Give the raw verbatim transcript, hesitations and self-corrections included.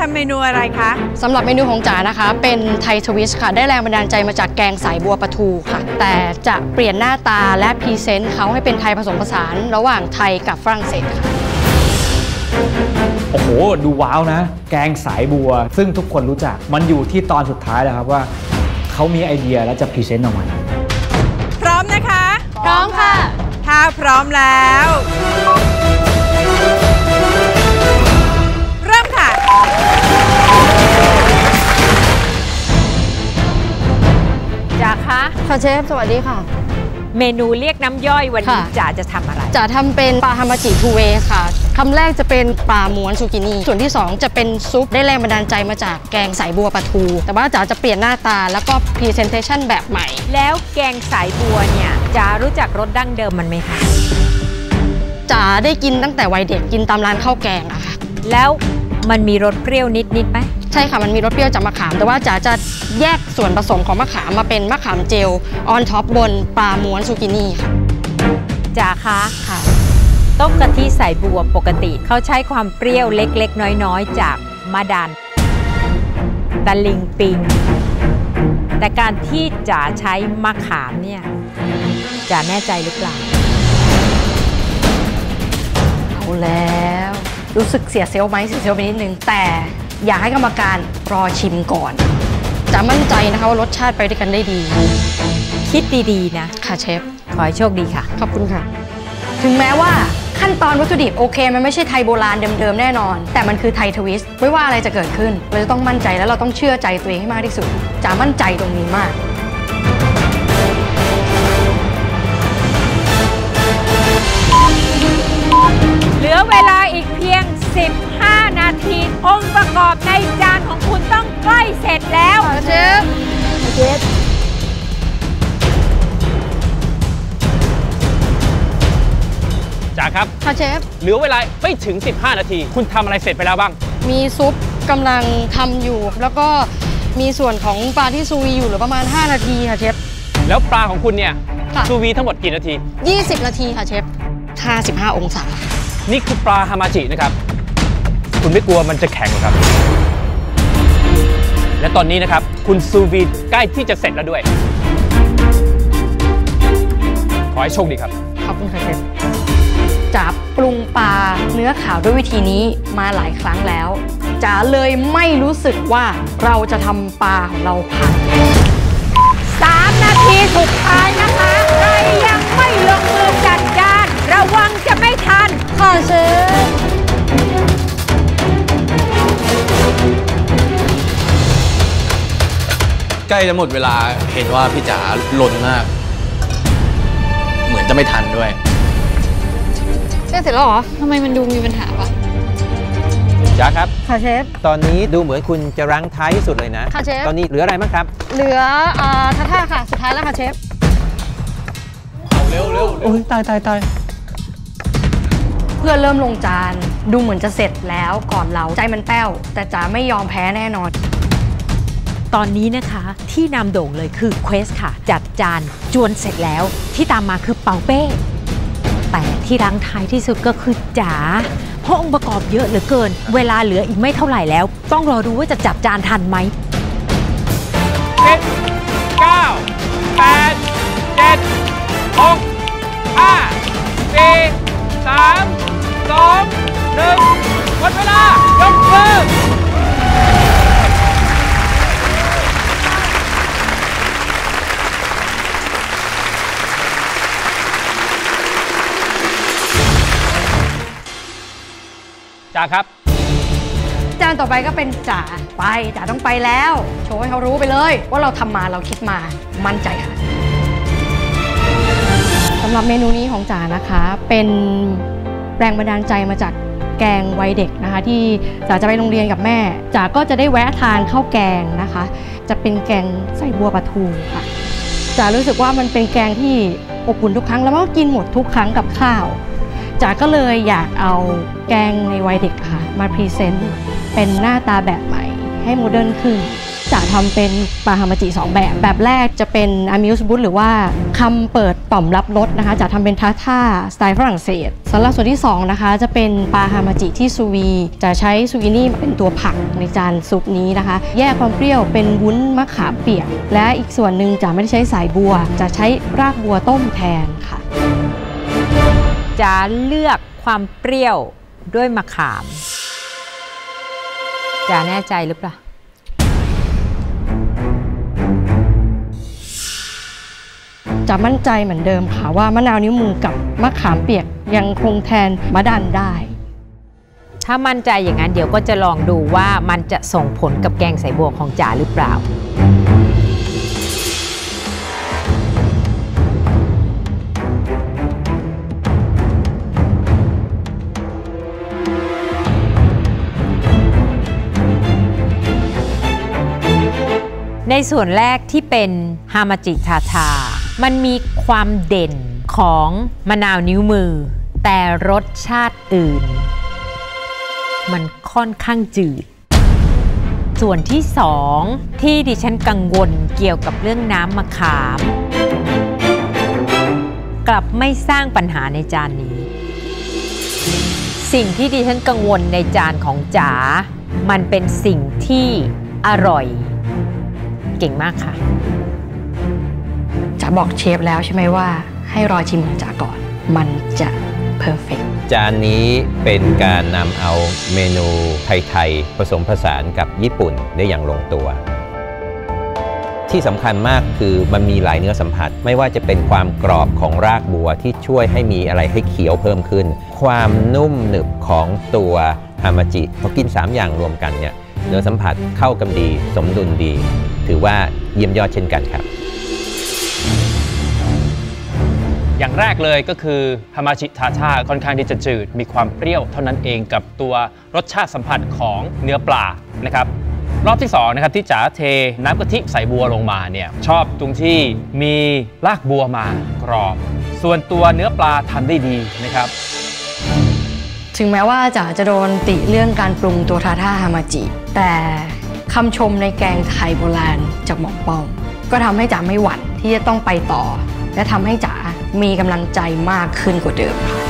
ทำเมนูอะไรคะสำหรับเมนูของจ๋านะคะเป็นไทยทวิสต์ค่ะได้แรงบันดาลใจมาจากแกงสายบัวปลาทูค่ะแต่จะเปลี่ยนหน้าตาและพรีเซนต์เขาให้เป็นไทยผสมผสานระหว่างไทยกับฝรั่งเศสค่ะโอ้โหดูว้าวนะแกงสายบัวซึ่งทุกคนรู้จักมันอยู่ที่ตอนสุดท้ายแล้วครับว่าเขามีไอเดียและจะพรีเซนต์ออกมาพร้อมนะคะพร้อมค่ะถ้าพร้อมแล้วเริ่มค่ะจ๋าคะค่ะเชฟสวัสดีค่ะเมนูเรียกน้ำย่อยวันนี้จ๋าจะทำอะไรจ๋าทำเป็นปลาฮามาจิทูเวค่ะคำแรกจะเป็นปลาม้วนซูกินี่ส่วนที่สองจะเป็นซุปได้แรงบันดาลใจมาจากแกงสายบัวปลาทูแต่ว่าจ๋าจะเปลี่ยนหน้าตาแล้วก็พรีเซนเทชันแบบใหม่แล้วแกงสายบัวเนี่ยจ๋ารู้จักรสดั้งเดิมมันไหมคะจ๋าได้กินตั้งแต่วัยเด็กกินตามร้านข้าวแกงอะค่ะแล้วมันมีรสเปรี้ยวนิดนิดไหมใช่ค่ะมันมีรสเปรี้ยวจากมะขามแต่ว่าจ๋าจะแยกส่วนผสมของมะขามมาเป็นมะขามเจลออนท็อปบนปลาม้วนซูกินี่ค่ะจ๋าคะค่ะต้มกะทิสายบัวปกติเขาใช้ความเปรี้ยวเล็กๆน้อยๆจากมะดันตะลิงปิงแต่การที่จ๋าใช้มะขามเนี่ยจ๋าแน่ใจหรือเปล่าเอาแล้วรู้สึกเสียเซลล์ไหมเสียเซลล์ไปนิดนึงแต่อยากให้กรรมการรอชิมก่อนจ๋ามั่นใจนะคะว่ารสชาติไปด้วยกันได้ดีคิดดีๆนะค่ะเชฟขอให้โชคดีค่ะขอบคุณค่ะถึงแม้ว่าขั้นตอนวัตถุดิบโอเคมันไม่ใช่ไทยโบราณเดิมๆแน่นอนแต่มันคือไทยทวิสต์ไม่ว่าอะไรจะเกิดขึ้นเราจะต้องมั่นใจและเราต้องเชื่อใจตัวเองให้มากที่สุดจ๋ามั่นใจตรงนี้มากเหลือเวลาอีกเพียงสิบห้านาทีองค์ประกอบในจานของคุณต้องใกล้เสร็จแล้วเชฟเชฟจ๋าครับค่ะเชฟเหลือเวลาไม่ถึงสิบห้านาทีคุณทำอะไรเสร็จไปแล้วบ้างมีซุปกำลังทำอยู่แล้วก็มีส่วนของปลาที่ซูวีอยู่เหลือประมาณห้านาทีค่ะเชฟแล้วปลาของคุณเนี่ยซูวีทั้งหมดกี่นาทียี่สิบนาทีค่ะเชฟห้าสิบห้าองศานี่คือปลาฮามาจินะครับคุณไม่กลัวมันจะแข็งครับและตอนนี้นะครับคุณซูวีใกล้ที่จะเสร็จแล้วด้วยขอให้โชคดีครับขอบคุณค่ะเชฟจ๋าปรุงปลาเนื้อขาวด้วยวิธีนี้มาหลายครั้งแล้วจ๋าเลยไม่รู้สึกว่าเราจะทำปลาของเราพังสามนาทีสุดท้ายนะคะใครยังไม่ลงมือจัดการระวังจะไม่ทันขอเชิญใกล้จะหมดเวลาเห็นว่าพี่จ๋าลนมากเหมือนจะไม่ทันด้วยเสร็จแล้วเหรอทำไมมันดูมีปัญหาวะจ๋าครับค่ะเชฟตอนนี้ดูเหมือนคุณจะรั้งท้ายที่สุดเลยนะค่ะเชฟตอนนี้เหลืออะไรบ้างครับเหลืออ่าท่าท่าค่ะสุดท้ายแล้วค่ะเชฟเร็วเร็วโอ้ยตายตายตายเพื่อเริ่มลงจานดูเหมือนจะเสร็จแล้วก่อนเราใจมันแป้วแต่จ๋าไม่ยอมแพ้แน่นอนตอนนี้นะคะที่นำโด่งเลยคือเควสค่ะจัดจานจวนเสร็จแล้วที่ตามมาคือเป่าเป้แต่ที่รั้งท้ายที่สุดก็คือจ๋าเพราะองค์ประกอบเยอะเหลือเกินเวลาเหลืออีกไม่เท่าไหร่แล้วต้องรอดูว่าจะจับจานทันไหมเก้า แปด เจ็ด หก ห้า สี่ สาม สอง หนึ่งหมดเวลายกมือจ๋าครับจานต่อไปก็เป็นจ๋าไปจ๋าต้องไปแล้วโชว์ให้เขารู้ไปเลยว่าเราทำมาเราคิดมามั่นใจค่ะสำหรับเมนูนี้ของจ๋านะคะเป็นแรงบันดาลใจมาจากแกงวัยเด็กนะคะที่จ๋าจะไปโรงเรียนกับแม่จ๋าก็จะได้แวะทานข้าวแกงนะคะจะเป็นแกงใส่บัวปลาทูค่ะจ๋ารู้สึกว่ามันเป็นแกงที่อบอุ่นทุกครั้งแล้วก็กินหมดทุกครั้งกับข้าวจ๋าก็เลยอยากเอาแกงในวัยเด็กค่ะมาพรีเซนต์เป็นหน้าตาแบบใหม่ให้โมเดิร์นขึ้น จะทำเป็นปาฮามาจิสองแบบแบบแรกจะเป็น amuse bouche หรือว่าคำเปิดต่อมรับรสนะคะจะทำเป็นทาท่าสไตล์ฝรั่งเศสสำหรับส่วนที่สองนะคะจะเป็นปาฮามาจิที่ซูวีจะใช้ซูกินี่เป็นตัวผักในจานซุปนี้นะคะแยกความเปรี้ยวเป็นวุ้นมะขามเปียกและอีกส่วนหนึ่งจะไม่ได้ใช้สายบัวจะใช้รากบัวต้มแทนค่ะจะเลือกความเปรี้ยวด้วยมะขามจะแน่ใจหรือเปล่าจะมั่นใจเหมือนเดิมค่ะว่ามะนาวนิ้วมือกับมะขามเปียกยังคงแทนมะดันได้ถ้ามั่นใจอย่างนั้นเดี๋ยวก็จะลองดูว่ามันจะส่งผลกับแกงใส่บัวของจ๋าหรือเปล่าในส่วนแรกที่เป็นฮามาจิทาทามันมีความเด่นของมะนาวนิ้วมือแต่รสชาติอื่นมันค่อนข้างจืดส่วนที่สองที่ดิฉันกังวลเกี่ยวกับเรื่องน้ำมะขามกลับไม่สร้างปัญหาในจานนี้สิ่งที่ดิฉันกังวลในจานของจ๋ามันเป็นสิ่งที่อร่อยเก่งมากค่ะจ๋าบอกเชฟแล้วใช่ไหมว่าให้รอชิมของจ๋าก่อนมันจะเพอร์เฟกต์จานนี้เป็นการนำเอาเมนูไทยๆผสมผสานกับญี่ปุ่นได้อย่างลงตัวที่สำคัญมากคือมันมีหลายเนื้อสัมผัสไม่ว่าจะเป็นความกรอบของรากบัวที่ช่วยให้มีอะไรให้เขียวเพิ่มขึ้นความนุ่มหนึบของตัวฮามาจิพอกินสามอย่างรวมกันเนี่ยเนื้อสัมผัสเข้ากันดีสมดุลดีถือว่าเยี่ยมยอดเช่นกันครับอย่างแรกเลยก็คือฮามาจิทาทาค่อนข้างที่จะจืดมีความเปรี้ยวเท่านั้นเองกับตัวรสชาติสัมผัสของเนื้อปลานะครับรอบที่สองนะครับที่จ๋าเทน้ำกะทิใส่บัวลงมาเนี่ยชอบตรงที่มีรากบัวมากรอบส่วนตัวเนื้อปลาทำได้ดีนะครับถึงแม้ว่าจ๋าจะโดนติเรื่องการปรุงตัวทาทาฮามาจิแต่คำชมในแกงไทยโบราณจากหม่อมป้อมก็ทำให้จ๋าไม่หวั่นที่จะต้องไปต่อและทำให้จ๋ามีกำลังใจมากขึ้นกว่าเดิมค่ะ